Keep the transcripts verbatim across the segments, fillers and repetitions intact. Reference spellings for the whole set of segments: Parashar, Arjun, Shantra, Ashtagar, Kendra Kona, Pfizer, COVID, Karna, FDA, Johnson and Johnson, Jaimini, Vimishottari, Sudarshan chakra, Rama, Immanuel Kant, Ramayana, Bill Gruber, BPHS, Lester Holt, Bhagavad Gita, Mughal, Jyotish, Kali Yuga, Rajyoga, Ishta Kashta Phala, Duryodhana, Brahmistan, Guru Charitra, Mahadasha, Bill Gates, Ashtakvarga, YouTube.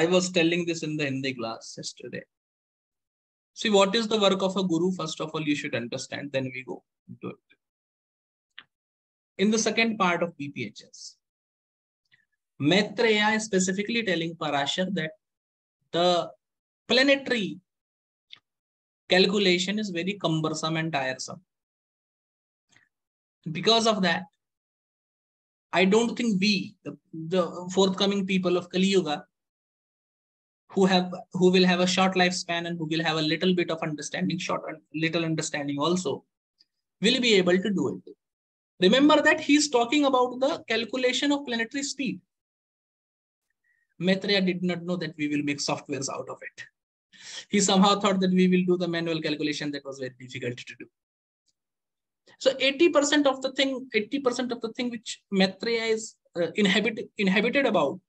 I was telling this in the Hindi class yesterday. See, what is the work of a guru? First of all, you should understand, then we go into it. In the second part of B P H S, Maitreya is specifically telling Parashar that the planetary calculation is very cumbersome and tiresome. Because of that, I don't think we, the, the forthcoming people of Kali Yuga, who have who will have a short lifespan and who will have a little bit of understanding, short little understanding also, will be able to do it. Remember that he's talking about the calculation of planetary speed. Maitreya did not know that we will make softwares out of it. He somehow thought that we will do the manual calculation that was very difficult to do. So eighty percent of the thing, eighty percent of the thing which Maitreya is uh, inhabit, inhabited about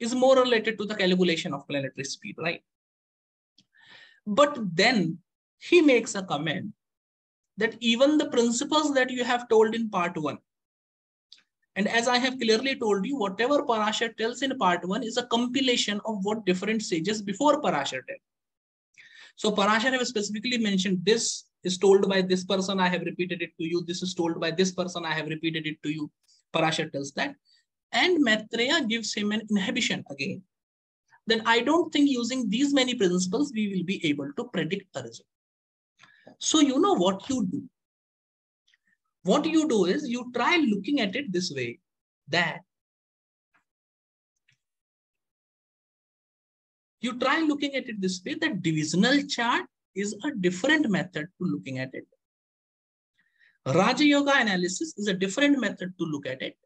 is more related to the calculation of planetary speed, right? But then he makes a comment that even the principles that you have told in part one, and as I have clearly told you, whatever Parashar tells in part one is a compilation of what different sages before Parashar tell. So Parashar have specifically mentioned this is told by this person, I have repeated it to you. This is told by this person, I have repeated it to you. Parashar tells that. And Maitreya gives him an inhibition again. Then I don't think using these many principles, we will be able to predict the result. So you know what you do. What you do is you try looking at it this way, that you try looking at it this way, that divisional chart is a different method to looking at it. Rajyoga analysis is a different method to look at it.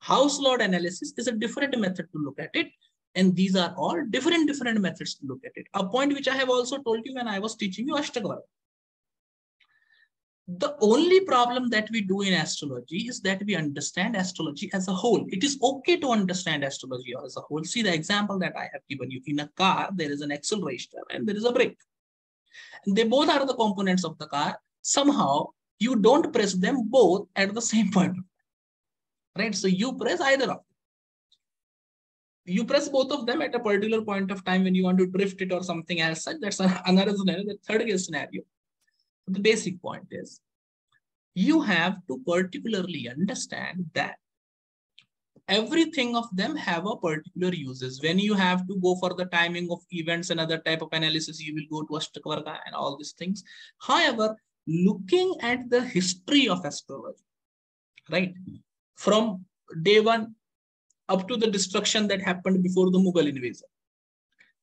House Lord analysis is a different method to look at it. And these are all different, different methods to look at it. A point which I have also told you when I was teaching you Ashtagar. The only problem that we do in astrology is that we understand astrology as a whole. It is okay to understand astrology as a whole. See the example that I have given you. In a car, there is an accelerator and there is a brake. They both are the components of the car. Somehow, you don't press them both at the same point. Right? So you press either of them. You press both of them at a particular point of time when you want to drift it or something else. That's another scenario, the third case scenario. The basic point is, you have to particularly understand that everything of them have a particular uses. When you have to go for the timing of events and other type of analysis, you will go to Ashtakvarga and all these things. However, looking at the history of astrology, right? From day one up to the destruction that happened before the Mughal invasion,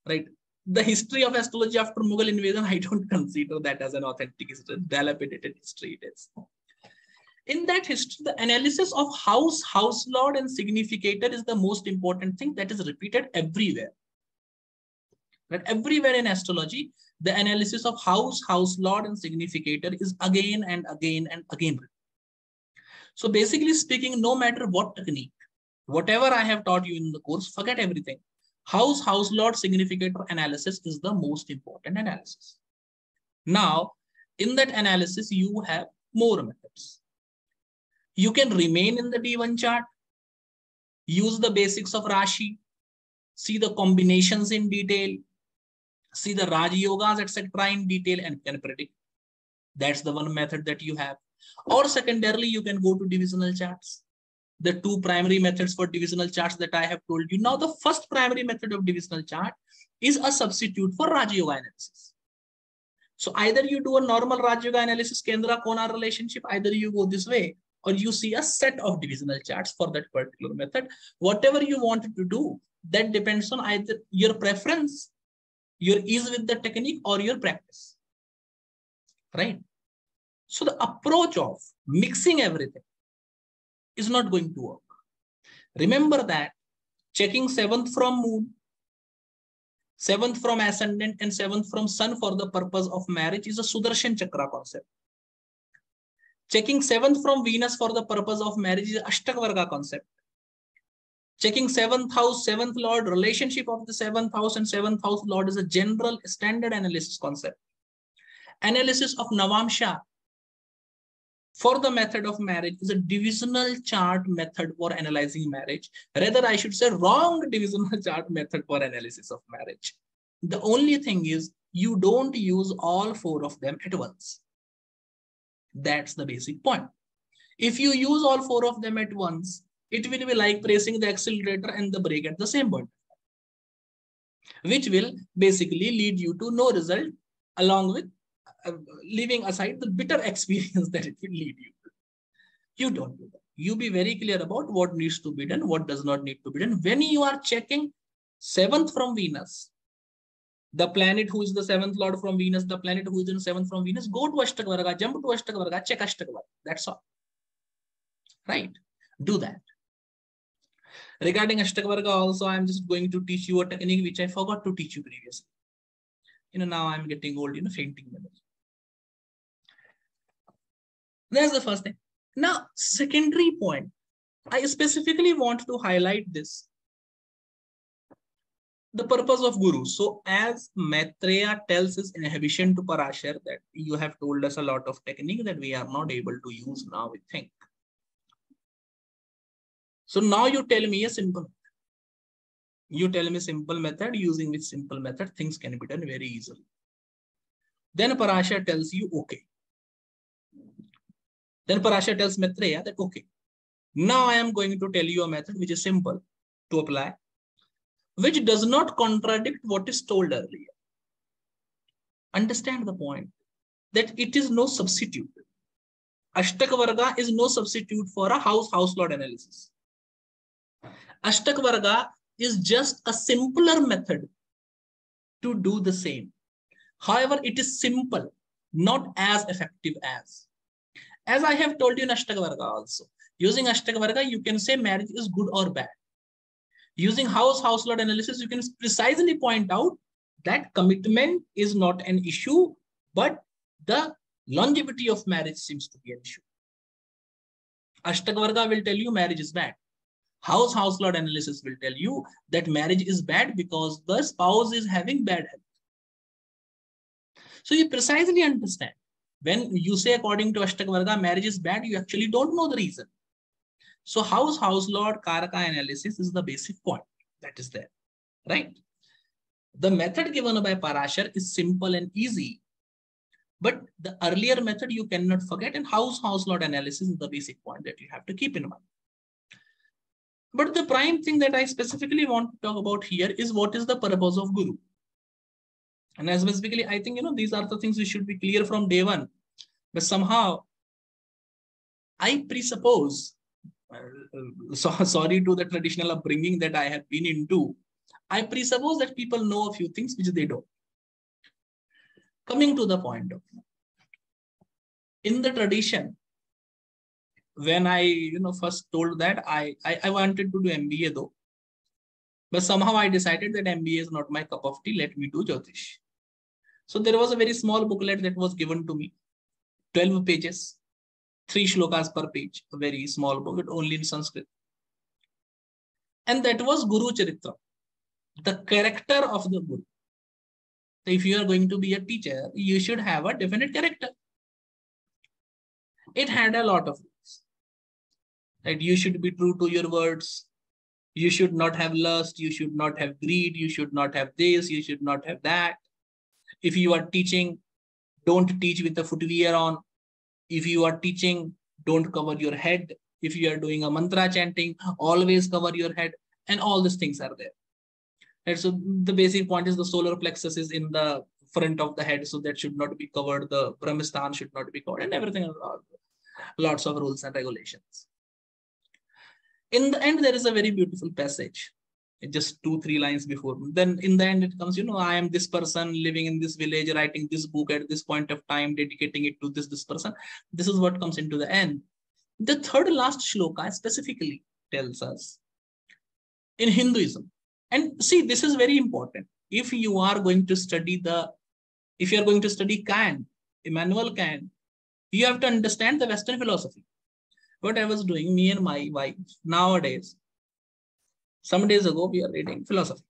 right? The history of astrology after Mughal invasion, I don't consider that as an authentic history, dilapidated history it is. In that history, the analysis of house, house lord, and significator is the most important thing that is repeated everywhere. But everywhere in astrology, the analysis of house, house lord, and significator is again and again and again. So basically speaking, no matter what technique, whatever I have taught you in the course, forget everything. House, house lord, significator analysis is the most important analysis. Now, in that analysis, you have more methods. You can remain in the D one chart, use the basics of Rashi, see the combinations in detail, see the Rajyogas, et cetera in detail and can predict. That's the one method that you have. Or secondarily, you can go to divisional charts. The two primary methods for divisional charts that I have told you. Now, the first primary method of divisional chart is a substitute for Rajyoga analysis. So either you do a normal Rajyoga analysis, Kendra Kona relationship, either you go this way, or you see a set of divisional charts for that particular method. Whatever you want to do, that depends on either your preference, your ease with the technique, or your practice, right? So the approach of mixing everything is not going to work. Remember that checking seventh from moon, seventh from ascendant, and seventh from sun for the purpose of marriage is a Sudarshan chakra concept. Checking seventh from Venus for the purpose of marriage is Ashtakvarga concept. Checking seventh house, seventh lord, relationship of the seventh house and seventh house lord is a general standard analysis concept. Analysis of Navamsha, for the method of marriage is a divisional chart method for analyzing marriage. Rather, I should say wrong divisional chart method for analysis of marriage. The only thing is you don't use all four of them at once. That's the basic point. If you use all four of them at once, it will be like pressing the accelerator and the brake at the same point, which will basically lead you to no result, along with uh, leaving aside the bitter experience that it will lead you to. You don't do that. You be very clear about what needs to be done, what does not need to be done. When you are checking seventh from Venus, the planet who is the seventh lord from Venus, the planet who is in seventh from Venus, go to Ashtakvarga, jump to Ashtakvarga, check Ashtakvarga. That's all. Right? Do that. Regarding Ashtakvarga also, I'm just going to teach you a technique which I forgot to teach you previously. You know, now I'm getting old, you know, fainting memory. That's the first thing. Now, secondary point. I specifically want to highlight this. The purpose of Guru. So as Maitreya tells his inhibition to Parashar that you have told us a lot of technique that we are not able to use now, we think. So now you tell me a simple method. You tell me simple method, using which simple method things can be done very easily. Then Parashar tells you, okay. Then Parashar tells Maitreya that, okay, now I am going to tell you a method which is simple to apply, which does not contradict what is told earlier. Understand the point that it is no substitute. Ashtakvarga is no substitute for a house house lord analysis. Ashtakvarga is just a simpler method to do the same. However, it is simple, not as effective as. As I have told you in Ashtakvarga also, using Ashtakvarga, you can say marriage is good or bad. Using house house lord analysis, you can precisely point out that commitment is not an issue, but the longevity of marriage seems to be an issue. Ashtakvarga will tell you marriage is bad. House house lord analysis will tell you that marriage is bad because the spouse is having bad health. So you precisely understand. When you say according to Ashtakvarga, marriage is bad, you actually don't know the reason. So house house lord karaka analysis is the basic point that is there, right? The method given by Parashar is simple and easy, but the earlier method you cannot forget, and house house lord analysis is the basic point that you have to keep in mind. But the prime thing that I specifically want to talk about here is what is the purpose of Guru. And as basically, I think, you know, these are the things we should be clear from day one, but somehow I presuppose, so sorry to the traditional upbringing that I have been into, I presuppose that people know a few things which they don't. Coming to the point of view. In the tradition, when I, you know, first told that I, I, I wanted to do M B A though, but somehow I decided that M B A is not my cup of tea. Let me do Jyotish. So there was a very small booklet that was given to me, twelve pages, three shlokas per page, a very small booklet only in Sanskrit. And that was Guru Charitra, the character of the Guru. So if you are going to be a teacher, you should have a definite character. It had a lot of that you should be true to your words. You should not have lust. You should not have greed. You should not have this. You should not have that. If you are teaching, don't teach with a footwear on. If you are teaching, don't cover your head. If you are doing a mantra chanting, always cover your head. And all these things are there. And so the basic point is the solar plexus is in the front of the head. So that should not be covered. The Brahmistan should not be covered and everything. Lots of rules and regulations. In the end, there is a very beautiful passage, just two, three lines before. Then in the end, it comes, you know, I am this person living in this village, writing this book at this point of time, dedicating it to this, this person. This is what comes into the end. The third last shloka specifically tells us in Hinduism. And see, this is very important. If you are going to study the, if you are going to study Kant, Immanuel Kant, you have to understand the Western philosophy. What I was doing, me and my wife, nowadays, some days ago, we are reading philosophy.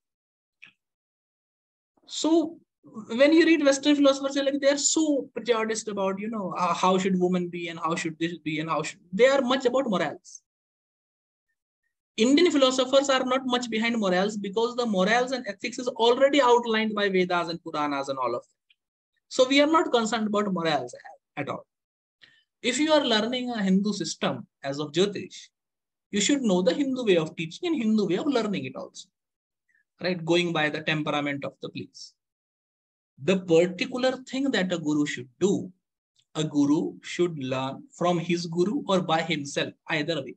So when you read Western philosophers, like they are so prejudiced about, you know, uh, how should women be and how should this be and how should, they are much about morals. Indian philosophers are not much behind morals because the morals and ethics is already outlined by Vedas and Puranas and all of that. So we are not concerned about morals at all. If you are learning a Hindu system as of Jyotish, you should know the Hindu way of teaching and Hindu way of learning it also, right? Going by the temperament of the place. The particular thing that a guru should do, a guru should learn from his guru or by himself, either way.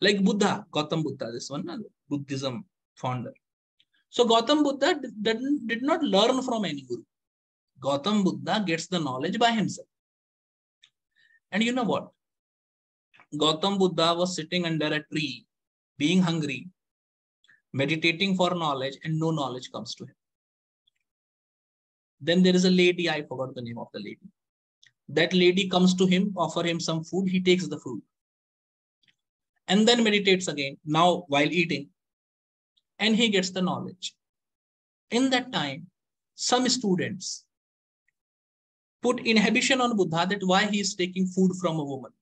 Like Buddha, Gautam Buddha, this one, Buddhism founder. So Gautam Buddha did, did not learn from any guru. Gautam Buddha gets the knowledge by himself. And you know what? Gautam Buddha was sitting under a tree, being hungry, meditating for knowledge, and no knowledge comes to him. Then there is a lady, I forgot the name of the lady. That lady comes to him, offer him some food, he takes the food. And then meditates again, now while eating. And he gets the knowledge. In that time, some students put inhibition on Buddha that why he is taking food from a woman.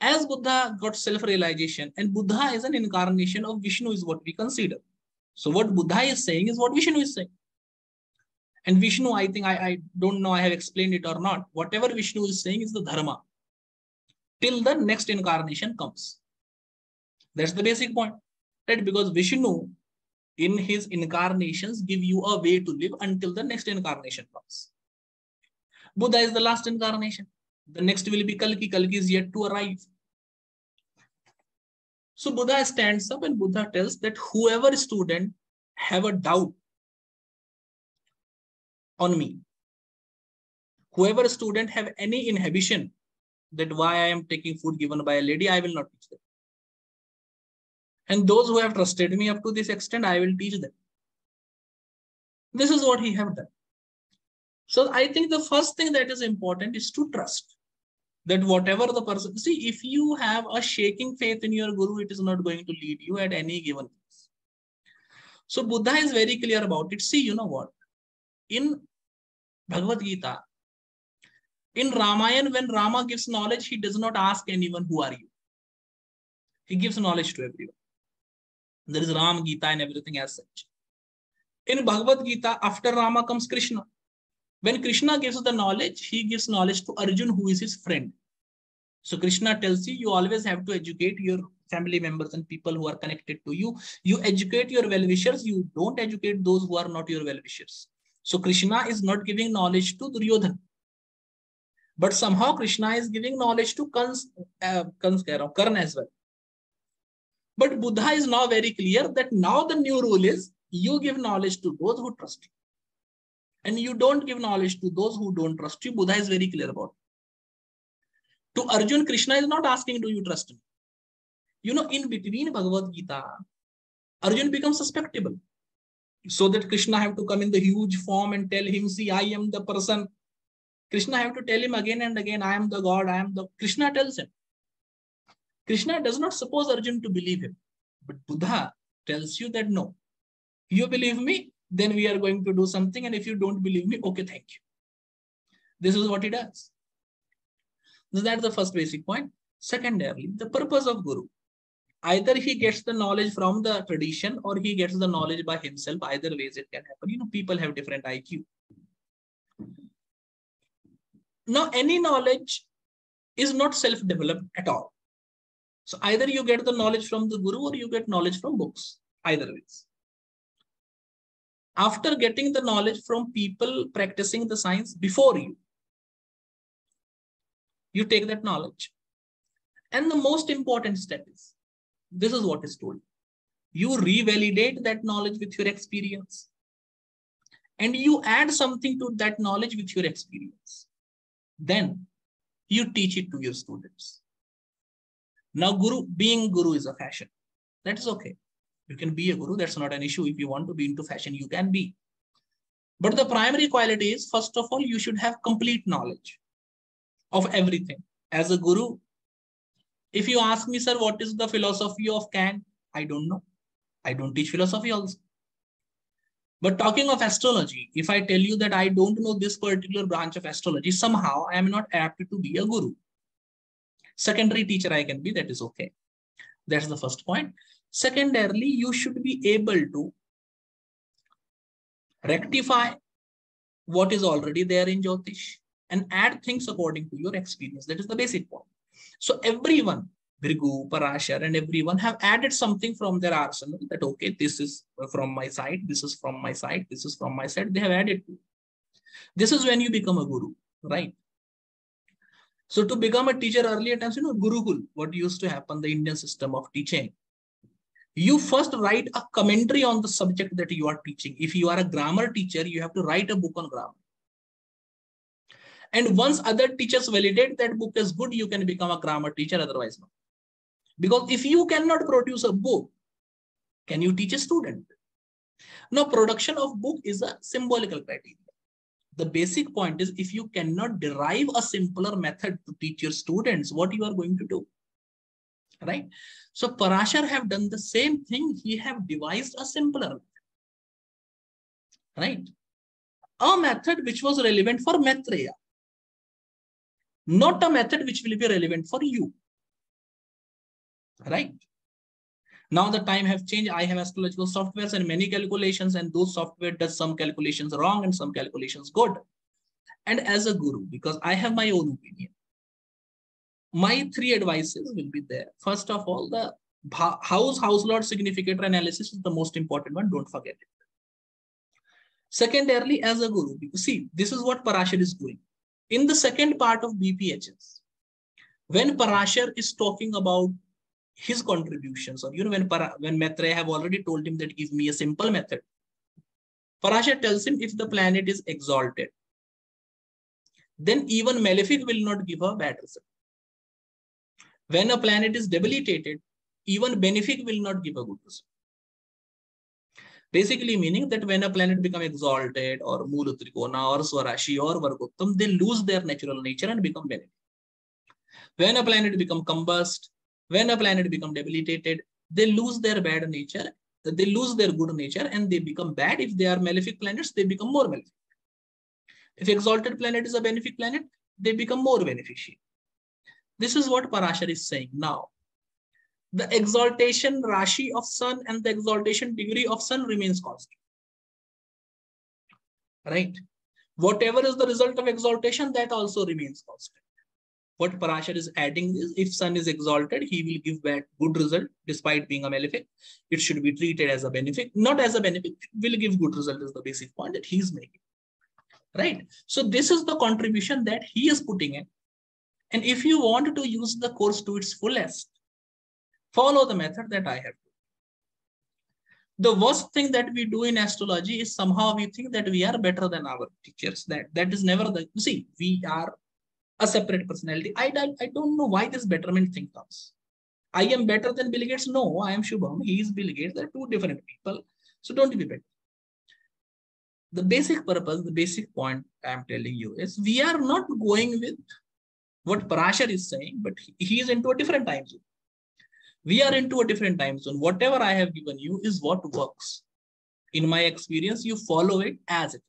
As Buddha got self-realization, and Buddha is an incarnation of Vishnu is what we consider. So what Buddha is saying is what Vishnu is saying. And Vishnu, I think, I, I don't know I have explained it or not. Whatever Vishnu is saying is the dharma. Till the next incarnation comes. That's the basic point. Right? Because Vishnu, in his incarnations, give you a way to live until the next incarnation comes. Buddha is the last incarnation. The next will be Kalki. Kalki is yet to arrive. So Buddha stands up and Buddha tells that whoever student have a doubt on me, whoever student have any inhibition that why I am taking food given by a lady, I will not teach them. And those who have trusted me up to this extent, I will teach them. This is what he have done. So I think the first thing that is important is to trust. That whatever the person, see, if you have a shaking faith in your guru, it is not going to lead you at any given place. So Buddha is very clear about it. See, you know what? In Bhagavad Gita, in Ramayana, when Rama gives knowledge, he does not ask anyone, who are you? He gives knowledge to everyone. There is Ram Gita and everything as such. In Bhagavad Gita, after Rama comes Krishna. When Krishna gives the knowledge, he gives knowledge to Arjun, who is his friend. So Krishna tells you, you always have to educate your family members and people who are connected to you. You educate your well-wishers. You don't educate those who are not your well-wishers. So Krishna is not giving knowledge to Duryodhana. But somehow Krishna is giving knowledge to Kans, uh, Kans, Karna as well. But Buddha is now very clear that now the new rule is you give knowledge to those who trust you. And you don't give knowledge to those who don't trust you. Buddha is very clear about it. To Arjun, Krishna is not asking, do you trust me? You know, in between Bhagavad Gita, Arjun becomes susceptible. So that Krishna have to come in the huge form and tell him, see, I am the person. Krishna have to tell him again and again, I am the God, I am the... Krishna tells him. Krishna does not suppose Arjun to believe him. But Buddha tells you that no, you believe me, then we are going to do something. And if you don't believe me, okay, thank you. This is what he does. So that's the first basic point. Secondarily, the purpose of guru. Either he gets the knowledge from the tradition or he gets the knowledge by himself. Either ways it can happen. You know, people have different I Q. Now, any knowledge is not self-developed at all. So either you get the knowledge from the guru or you get knowledge from books. Either ways. After getting the knowledge from people practicing the science before you, you take that knowledge. And the most important step is, this is what is told. You revalidate that knowledge with your experience. And you add something to that knowledge with your experience. Then you teach it to your students. Now, guru, being guru is a fashion. That is okay. You can be a guru, that's not an issue. If you want to be into fashion, you can be. But the primary quality is, first of all, you should have complete knowledge of everything. As a guru, if you ask me, sir, what is the philosophy of Kant? I don't know. I don't teach philosophy also. But talking of astrology, if I tell you that I don't know this particular branch of astrology, somehow I am not apt to be a guru. Secondary teacher I can be, that is okay. That's the first point. Secondarily, you should be able to rectify what is already there in Jyotish and add things according to your experience. That is the basic point. So everyone, Bhrigu, Parashar, and everyone have added something from their arsenal that, okay, this is from my side, this is from my side, this is from my side. They have added to. This is when you become a guru, right? So to become a teacher earlier times, you know, Gurukul, what used to happen, the Indian system of teaching. You first write a commentary on the subject that you are teaching. If you are a grammar teacher, you have to write a book on grammar. And once other teachers validate that book is good, you can become a grammar teacher, otherwise not. Because if you cannot produce a book, can you teach a student? Now, production of book is a symbolical criteria. The basic point is, if you cannot derive a simpler method to teach your students, what you are going to do, right? So Parashar have done the same thing. He have devised a simpler method, right? A method which was relevant for Maitreya, not a method which will be relevant for you. Right now the time have changed. I have astrological softwares and many calculations, and those software does some calculations wrong and some calculations good. And as a guru, because I have my own opinion, my three advices will be there. First of all, the house house lord significator analysis is the most important one. Don't forget it. Secondarily, as a guru, see, this is what Parashar is doing. In the second part of B P H S, when Parashar is talking about his contributions, or you know, when Para, when Maitreya have already told him that give me a simple method, Parashar tells him if the planet is exalted, then even malefic will not give a bad result. When a planet is debilitated, even benefic will not give a good result. Basically meaning that when a planet becomes exalted or Mula Trikona or Swarashi or Vargottam, they lose their natural nature and become benefic. When a planet becomes combust, when a planet becomes debilitated, they lose their bad nature, they lose their good nature, and they become bad. If they are malefic planets, they become more malefic. If exalted planet is a benefic planet, they become more beneficial. This is what Parashar is saying now. The exaltation Rashi of sun and the exaltation degree of sun remains constant. Right? Whatever is the result of exaltation, that also remains constant. What Parashar is adding is, if sun is exalted, he will give back good result despite being a malefic. It should be treated as a benefic, not as a benefic. It will give good result is the basic point that he's making. Right? So this is the contribution that he is putting in. And if you want to use the course to its fullest, follow the method that I have. The worst thing that we do in astrology is somehow we think that we are better than our teachers. That, that is never the, you see, we are a separate personality. I, I, I don't know why this betterment thing comes. I am better than Bill Gates. No, I am Shubham. He is Bill Gates. They're two different people. So don't be better. The basic purpose, the basic point I'm telling you is we are not going with what Parashar is saying, but he is into a different time zone. We are into a different time zone. Whatever I have given you is what works. In my experience, you follow it as it is.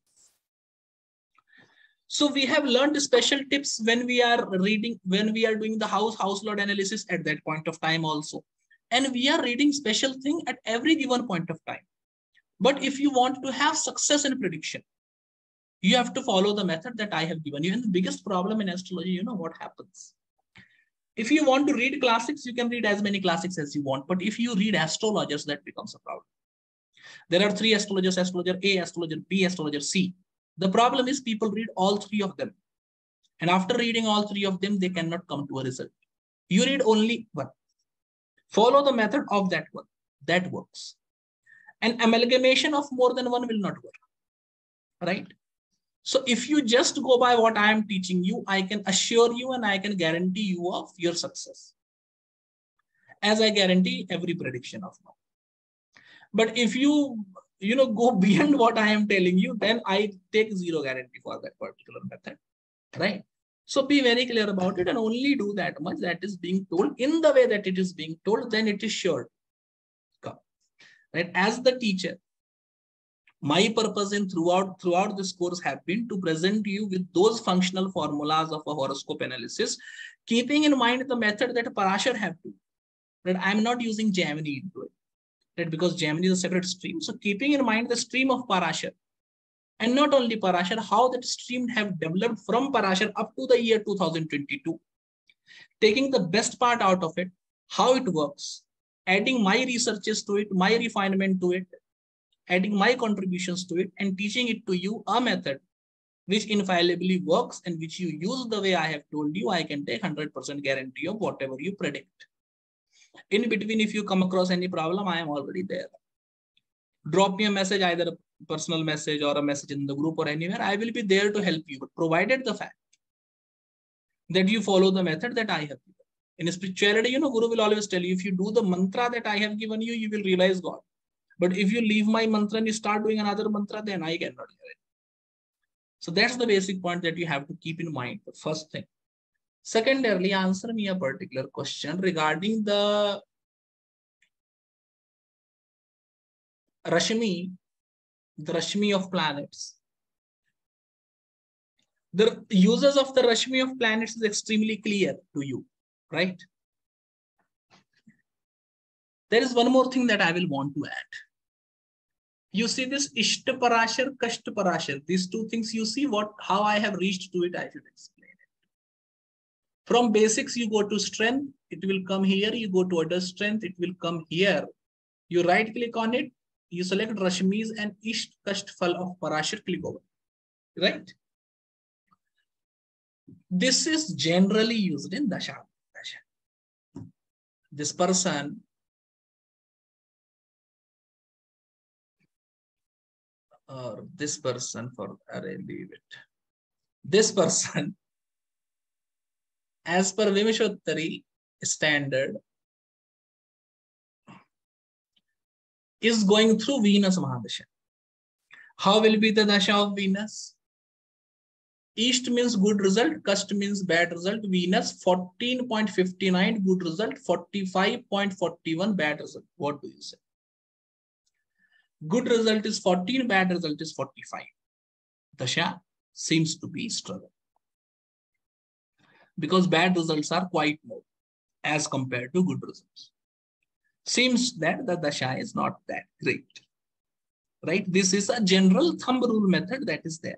So we have learned special tips when we are reading, when we are doing the house, house lord analysis at that point of time also. And we are reading special thing at every given point of time. But if you want to have success in prediction, you have to follow the method that I have given you. And the biggest problem in astrology, you know what happens. If you want to read classics, you can read as many classics as you want. But if you read astrologers, that becomes a problem. There are three astrologers, astrologer A, astrologer B, astrologer C. The problem is people read all three of them. And after reading all three of them, they cannot come to a result. You read only one. Follow the method of that one. That works. An amalgamation of more than one will not work. Right? So if you just go by what I am teaching you, I can assure you and I can guarantee you of your success. As I guarantee every prediction of mine. But if you... you know, go beyond what I am telling you, then I take zero guarantee for that particular method, right? So be very clear about it and only do that much that is being told in the way that it is being told, then it is sure to come, right? As the teacher, My purpose in throughout, throughout this course have been to present you with those functional formulas of a horoscope analysis, keeping in mind the method that Parashar have to, that I'm not using Jaimini into it, that because Jaimini is a separate stream. So keeping in mind the stream of Parashar, and not only Parashar, how that stream have developed from Parashar up to the year two thousand twenty-two, taking the best part out of it, how it works, adding my researches to it, my refinement to it, adding my contributions to it, and teaching it to you a method which infallibly works and which you use the way I have told you. I can take one hundred percent guarantee of whatever you predict. In between, if you come across any problem, I am already there. Drop me a message, either a personal message or a message in the group or anywhere. I will be there to help you, but provided the fact that you follow the method that I have given. In spirituality, you know, Guru will always tell you, if you do the mantra that I have given you, you will realize God. But if you leave my mantra and you start doing another mantra, then I cannot hear it. So that's the basic point that you have to keep in mind, the first thing. Secondarily, answer me a particular question regarding the Rashmi, the Rashmi of planets. The uses of the Rashmi of planets is extremely clear to you, right? There is one more thing that I will want to add. You see this Ishta Parashar, Kashta Parashar. These two things you see what, how I have reached to it, I should explain it. From basics, you go to strength, it will come here. You go to other strength, it will come here. You right click on it, you select Rashmis and Ishta Kashta Phala of Parashar, click over, right? This is generally used in Dasha. Dasha. This person or this person for array, leave it. This person, as per Vimishottari standard, is going through Venus Mahadasha. How will be the Dasha of Venus? East means good result, Kast means bad result, Venus fourteen point five nine good result, forty-five point four one bad result. What do you say? Good result is fourteen, bad result is forty-five. Dasha seems to be struggle, because bad results are quite more as compared to good results. Seems that the Dasha is not that great, right? This is a general thumb rule method that is there.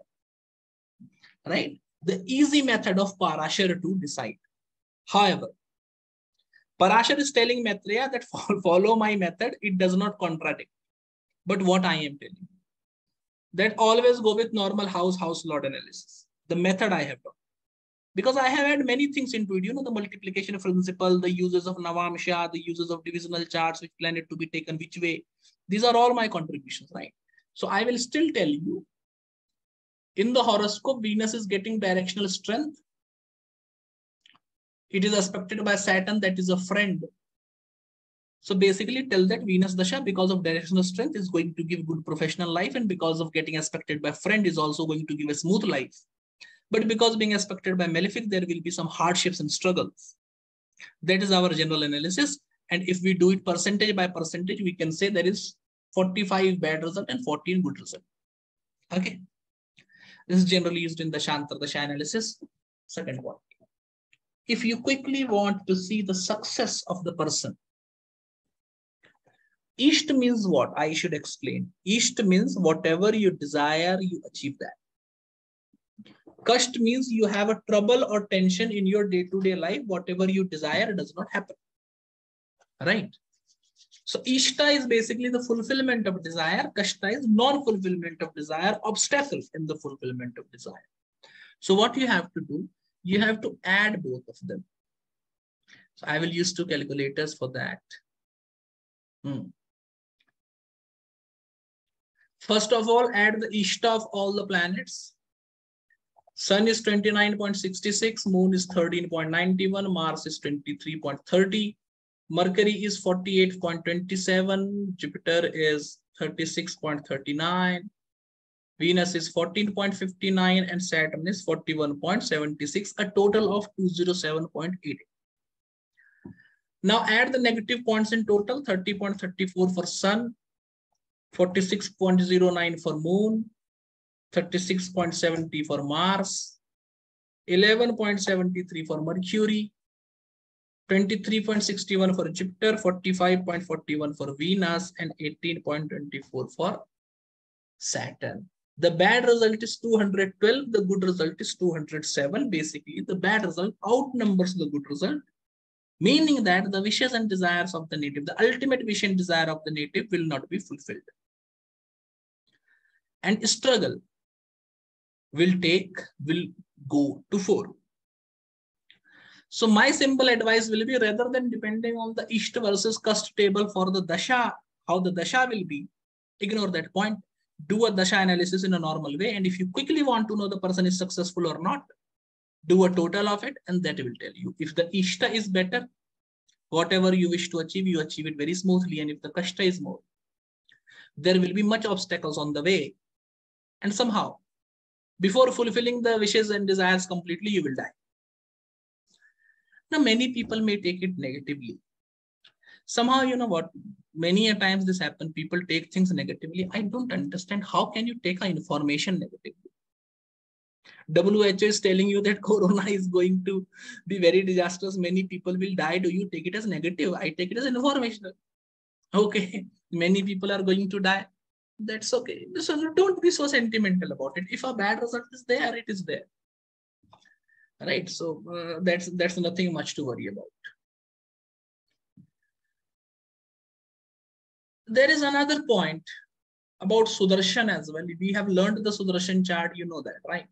Right? The easy method of Parashar to decide. However, Parashar is telling Maitreya that follow my method, it does not contradict. But what I am telling you, that always go with normal house, house lot analysis, the method I have done. Because I have had many things into it, you know, the multiplication principle, the uses of Navamsha, the uses of divisional charts, which planet to be taken, which way. These are all my contributions, right? So I will still tell you, in the horoscope, Venus is getting directional strength. It is aspected by Saturn, that is a friend. So basically tell that Venus Dasha, because of directional strength, is going to give good professional life, and because of getting aspected by friend is also going to give a smooth life. But because being aspected by malefic, there will be some hardships and struggles. That is our general analysis. And if we do it percentage by percentage, we can say there is forty-five bad result and fourteen good result. Okay. This is generally used in the Shantra, Dasha analysis. Second one. If you quickly want to see the success of the person, Ishta means what? I should explain. Ishta means whatever you desire, you achieve that. Kashta means you have a trouble or tension in your day-to-day life. Whatever you desire does not happen. Right? So Ishta is basically the fulfillment of desire. Kashta is non-fulfillment of desire, obstacle in the fulfillment of desire. So what you have to do, you have to add both of them. So I will use two calculators for that. Hmm. First of all, add the Ishta of all the planets. Sun is twenty-nine point six six, Moon is thirteen point nine one, Mars is twenty-three point three zero. Mercury is forty-eight point two seven, Jupiter is thirty-six point three nine, Venus is fourteen point five nine, and Saturn is forty-one point seven six, a total of two hundred seven point eight. Now add the negative points in total, thirty point three four for Sun, forty-six point zero nine for Moon, thirty-six point seven zero for Mars, eleven point seven three for Mercury, twenty-three point six one for Jupiter, forty-five point four one for Venus, and eighteen point two four for Saturn. The bad result is two hundred twelve, the good result is two hundred seven. Basically, the bad result outnumbers the good result, meaning that the wishes and desires of the native, the ultimate wish and desire of the native will not be fulfilled. And struggle will take, will go to four. So my simple advice will be, rather than depending on the Ishta versus Kast table for the Dasha, how the Dasha will be, ignore that point. Do a Dasha analysis in a normal way. And if you quickly want to know the person is successful or not, do a total of it, and that will tell you. If the Ishta is better, whatever you wish to achieve, you achieve it very smoothly. And if the Kashta is more, there will be much obstacles on the way. And somehow, before fulfilling the wishes and desires completely, you will die. Now, many people may take it negatively. Somehow, you know what, many a times this happens, people take things negatively. I don't understand, how can you take an information negatively? W H O is telling you that Corona is going to be very disastrous, many people will die. Do you take it as negative? I take it as informational. Okay, many people are going to die. That's okay. So don't be so sentimental about it. If a bad result is there, it is there. Right? So uh, that's, that's nothing much to worry about. There is another point about Sudarshan as well. We have learned the Sudarshan chart, you know that, right?